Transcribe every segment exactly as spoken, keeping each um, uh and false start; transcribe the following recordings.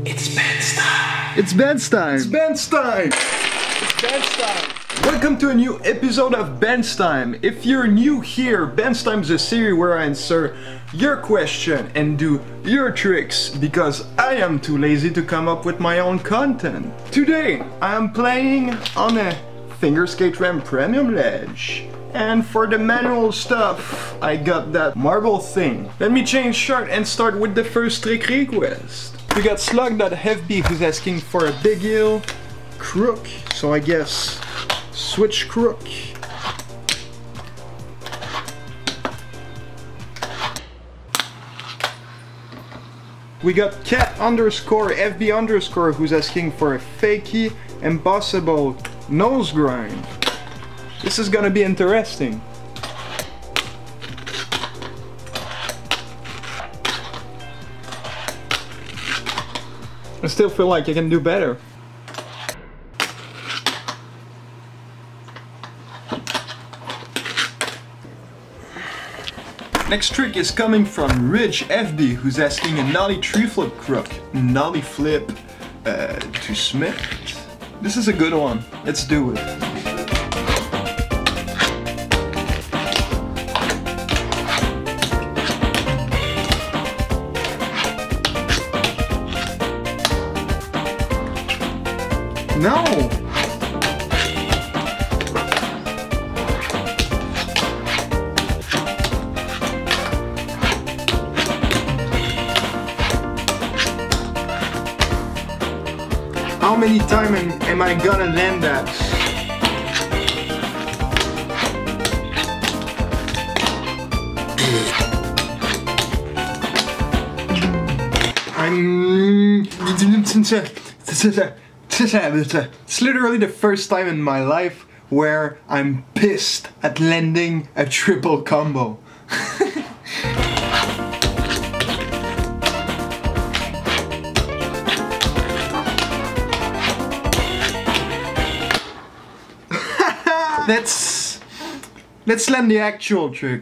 It's Ben's Time! It's Ben's Time! It's Ben's Time! Welcome to a new episode of Ben's Time! If you're new here, Ben's Time is a series where I answer your question and do your tricks because I am too lazy to come up with my own content. Today, I am playing on a Finger Jam Premium Ledge. And for the manual stuff, I got that marble thing. Let me change shirt and start with the first trick request. We got Slug dot F B who's asking for a big heel, crook, so I guess switch crook. We got Cat underscore F B underscore who's asking for a fakey, impossible nose grind. This is gonna be interesting. I still feel like I can do better. Next trick is coming from Ridge F B who's asking a nollie tree flip crook, nollie flip uh, to Smith. This is a good one, let's do it. No! How many times am, am I gonna land that? I'm... It's literally the first time in my life where I'm pissed at landing a triple combo. Let's... Let's land the actual trick.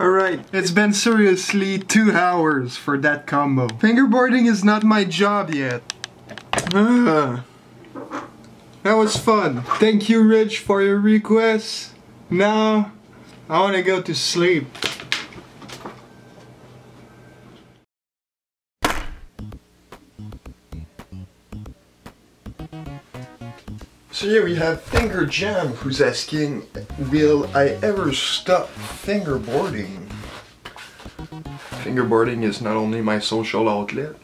Alright, it's been seriously two hours for that combo. Fingerboarding is not my job yet. Ah, that was fun. Thank you, Rich, for your request. Now, I wanna go to sleep. So here we have Finger Jam who's asking, will I ever stop fingerboarding? Fingerboarding is not only my social outlet,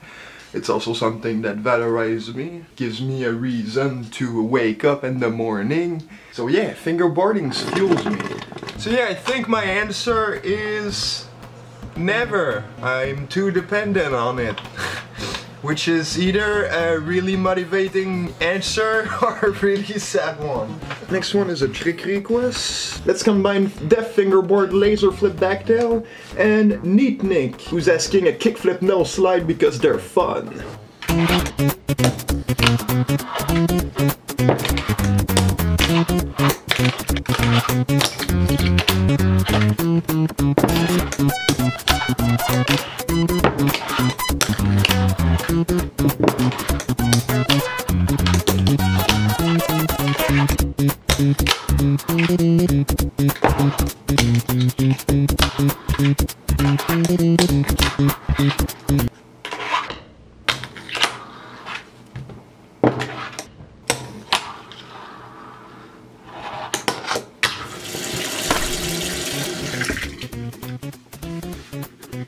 it's also something that valorizes me, gives me a reason to wake up in the morning. So yeah, fingerboarding fuels me. So yeah, I think my answer is never. I'm too dependent on it. Which is either a really motivating answer or a really sad one. Next one is a trick request. Let's combine Def Fingerboard Laser Flip Backtail and Neat Nick, who's asking a kickflip no slide because they're fun.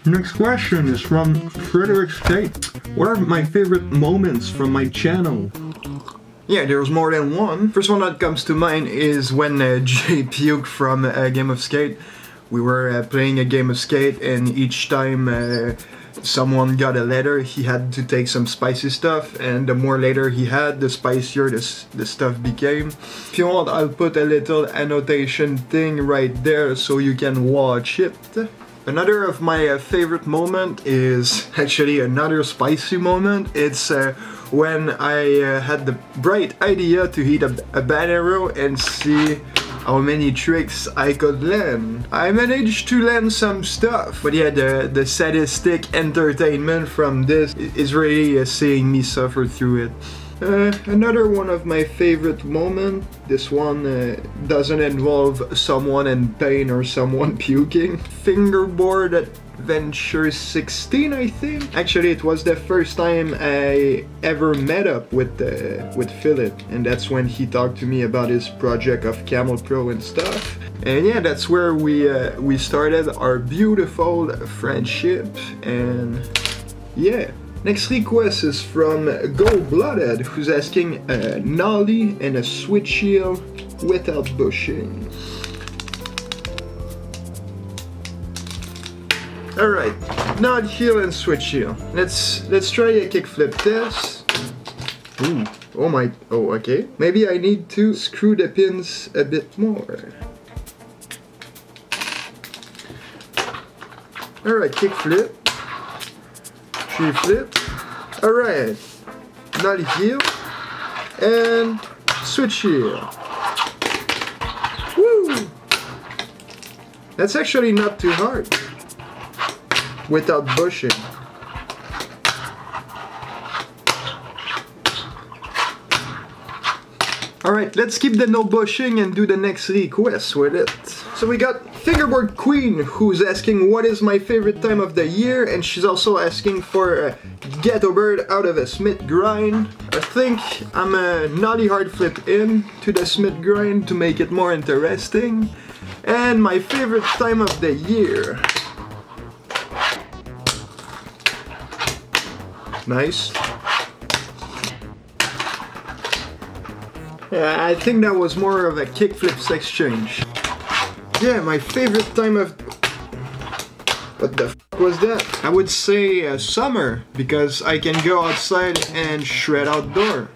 Next question is from Frederick State. What are my favorite moments from my channel? Yeah, there's more than one. First one that comes to mind is when uh, Jay puke from a game of skate. We were uh, playing a game of skate, and each time uh, someone got a letter, he had to take some spicy stuff, and the more letter he had, the spicier this the stuff became. If you want, I'll put a little annotation thing right there so you can watch it. Another of my uh, favorite moment is actually another spicy moment. It's uh, when I uh, had the bright idea to hit a, a habanero and see how many tricks I could land. I managed to land some stuff, but yeah, the, the sadistic entertainment from this is really uh, seeing me suffer through it. Uh, another one of my favorite moments, this one uh, doesn't involve someone in pain or someone puking. Fingerboard Adventure sixteen, I think. Actually, it was the first time I ever met up with uh, with Philip, and that's when he talked to me about his project of Kamel Pro and stuff. And yeah, that's where we uh, we started our beautiful friendship, and yeah. Next request is from Gold-Blooded, who's asking a nollie and a switch heel without bushing. Alright, nod heel and switch heel. Let's let's try a kickflip test. Ooh, oh my, oh okay. Maybe I need to screw the pins a bit more. Alright, kickflip. Tree flip. Alright, nollie heel and switch heel. Woo! That's actually not too hard without bushing. Alright, let's keep the no bushing and do the next request with it. So we got Fingerboard Queen, who's asking what is my favorite time of the year, and she's also asking for a ghetto bird out of a Smith grind. I think I'm a nollie hard flip in to the Smith grind to make it more interesting. And my favorite time of the year. Nice. Yeah, I think that was more of a kickflips exchange. Yeah, my favorite time of... What the f was that? I would say uh, summer, because I can go outside and shred outdoor.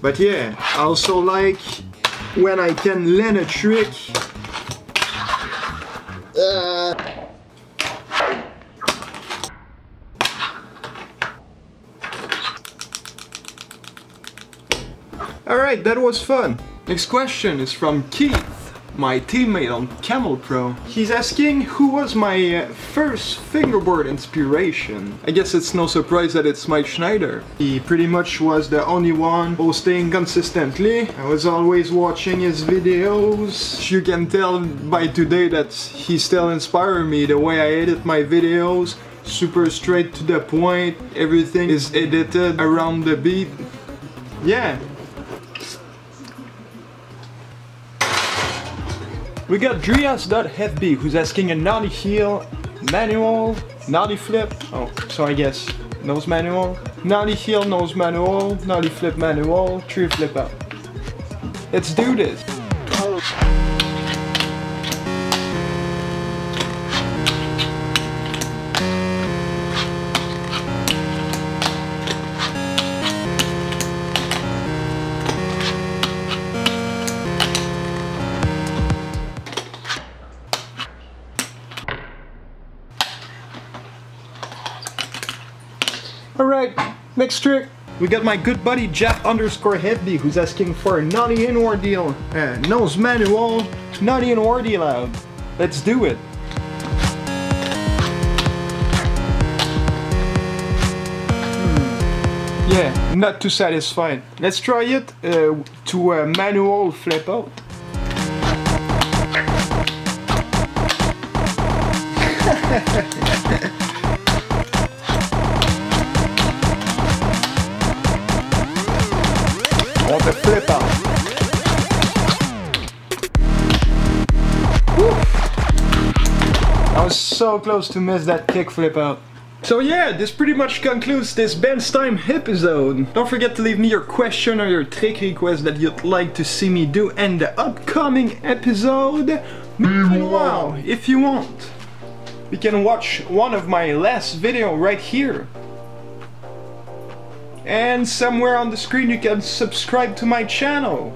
But yeah, I also like when I can land a trick. Uh... Alright, that was fun. Next question is from Keith, my teammate on Kamel Pro. He's asking who was my uh, first fingerboard inspiration. I guess it's no surprise that it's Mike Schneider. He pretty much was the only one posting consistently. I was always watching his videos. You can tell by today that he still inspires me, the way I edit my videos. Super straight to the point. Everything is edited around the beat. Yeah. We got Drias.F B, who's asking a nollie heel, manual, nollie flip, oh, so I guess, nose manual, nollie heel, nose manual, nollie flip manual, tree flip out. Let's do this. Alright, next trick. We got my good buddy Jeff underscore Heavy, who's asking for a nollie inward heel, uh, nose manual, nollie inward heel out. Let's do it. Hmm. Yeah, not too satisfying. Let's try it uh, to a manual flip out. Want to flip out. Woo. I was so close to miss that kick flip out. So yeah, this pretty much concludes this Ben's Time episode. Don't forget to leave me your question or your trick request that you'd like to see me do in the upcoming episode. Meanwhile, if you want, we can watch one of my last video right here. And somewhere on the screen you can subscribe to my channel.